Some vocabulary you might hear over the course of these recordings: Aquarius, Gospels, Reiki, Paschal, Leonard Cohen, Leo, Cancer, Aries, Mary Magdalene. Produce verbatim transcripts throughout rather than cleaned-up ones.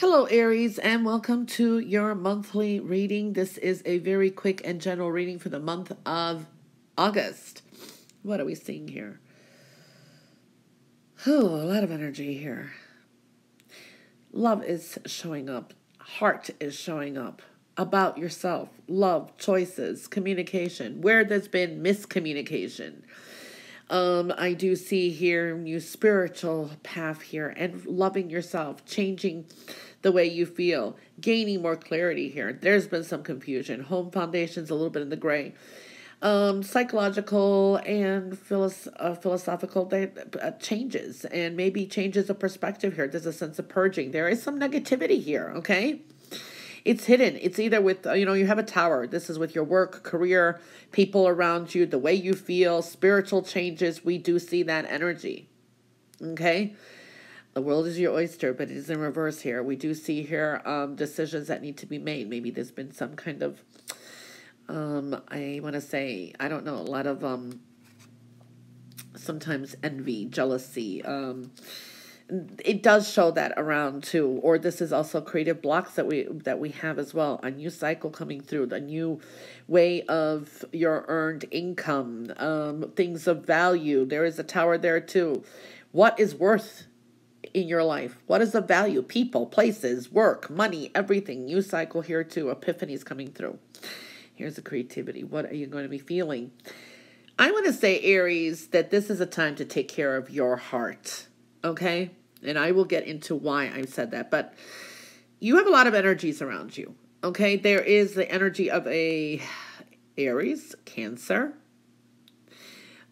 Hello, Aries, and welcome to your monthly reading. This is a very quick and general reading for the month of August. What are we seeing here? Oh, a lot of energy here. Love is showing up. Heart is showing up. About yourself. Love, choices, communication. Where there's been miscommunication. Um, I do see here new spiritual path here and loving yourself, changing the way you feel, gaining more clarity here. There's been some confusion. Home foundations a little bit in the gray. Um, psychological and philosoph uh, philosophical uh, changes and maybe changes of perspective here. There's a sense of purging. There is some negativity here, okay? It's hidden. It's either with, you know, you have a tower. This is with your work, career, people around you, the way you feel, spiritual changes. We do see that energy. Okay? The world is your oyster, but it is in reverse here. We do see here um, decisions that need to be made. Maybe there's been some kind of, um, I want to say, I don't know, a lot of um, sometimes envy, jealousy, um, it does show that around too, or this is also creative blocks that we that we have as well. A new cycle coming through, the new way of your earned income, um, things of value. There is a tower there too. What is worth in your life? What is the value? People, places, work, money, everything. New cycle here too. Epiphanies coming through. Here's the creativity. What are you going to be feeling? I want to say, Aries, that this is a time to take care of your heart. Okay? And I will get into why I said that. But you have a lot of energies around you. Okay? There is the energy of a Aries, Cancer.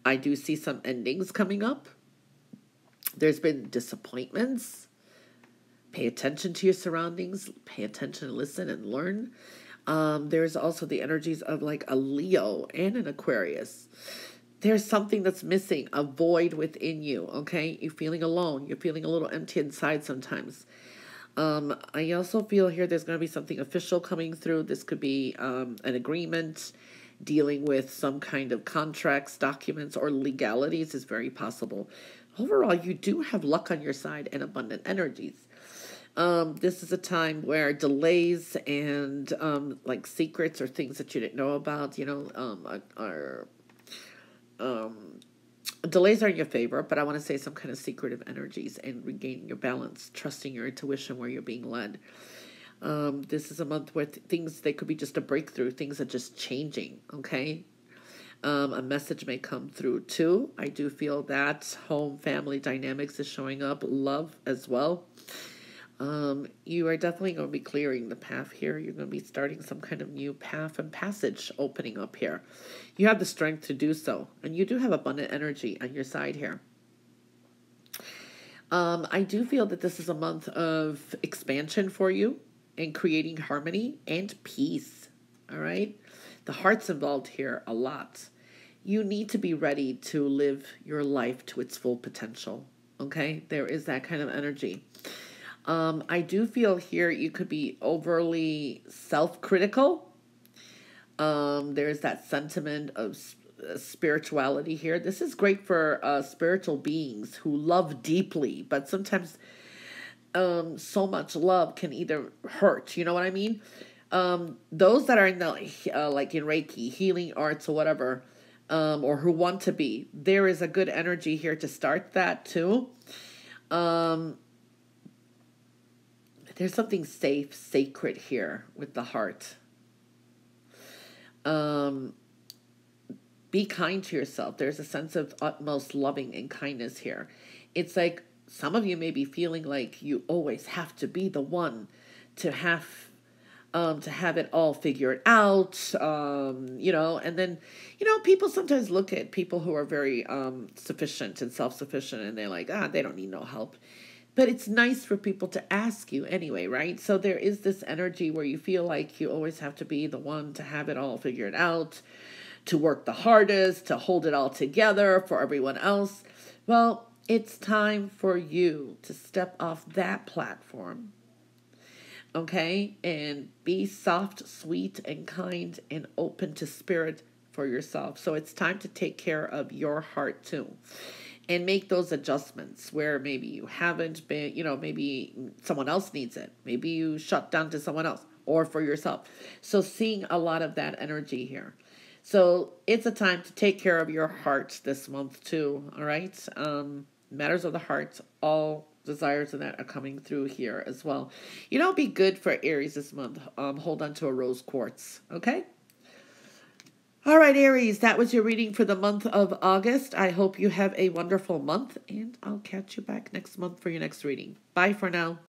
I do see some endings coming up. There's been disappointments. Pay attention to your surroundings. Pay attention, listen, and learn. Um, there's also the energies of like a Leo and an Aquarius. There's something that's missing, a void within you, okay? You're feeling alone. You're feeling a little empty inside sometimes. Um, I also feel here there's going to be something official coming through. This could be um, an agreement, dealing with some kind of contracts, documents, or legalities is very possible. Overall, you do have luck on your side and abundant energies. Um, this is a time where delays and um, like secrets or things that you didn't know about, you know, um, are... Um, delays are in your favor, but I want to say some kind of secretive energies and regaining your balance, trusting your intuition where you're being led. Um, this is a month where th things, they could be just a breakthrough. Things are just changing, okay? Um, a message may come through too. I do feel that home family dynamics is showing up, love as well. Um, you are definitely going to be clearing the path here. You're going to be starting some kind of new path and passage opening up here. You have the strength to do so. And you do have abundant energy on your side here. Um, I do feel that this is a month of expansion for you and creating harmony and peace. All right? The heart's involved here a lot. You need to be ready to live your life to its full potential. Okay? There is that kind of energy. Um, I do feel here you could be overly self-critical. Um, there's that sentiment of spirituality here. This is great for uh, spiritual beings who love deeply, but sometimes um, so much love can either hurt. You know what I mean? Um, those that are in the, uh, like in Reiki, healing arts or whatever, um, or who want to be, there is a good energy here to start that too. Um... There's something safe, sacred here with the heart. Um, be kind to yourself. There's a sense of utmost loving and kindness here. It's like some of you may be feeling like you always have to be the one to have, um, to have it all figured out, um, you know. And then, you know, people sometimes look at people who are very um, sufficient and self-sufficient, and they're like, ah, they don't need no help. But it's nice for people to ask you anyway, right? So there is this energy where you feel like you always have to be the one to have it all figured out, to work the hardest, to hold it all together for everyone else. Well, it's time for you to step off that platform, okay? And be soft, sweet, and kind, and open to spirit for yourself. So it's time to take care of your heart too. and make those adjustments where maybe you haven't been, you know, maybe someone else needs it. Maybe you shut down to someone else or for yourself. So seeing a lot of that energy here. So it's a time to take care of your heart this month too, all right? Um, matters of the heart, all desires of that are coming through here as well. You know, be good for Aries this month. Um, hold on to a rose quartz, okay? All right, Aries, that was your reading for the month of August. I hope you have a wonderful month, and I'll catch you back next month for your next reading. Bye for now.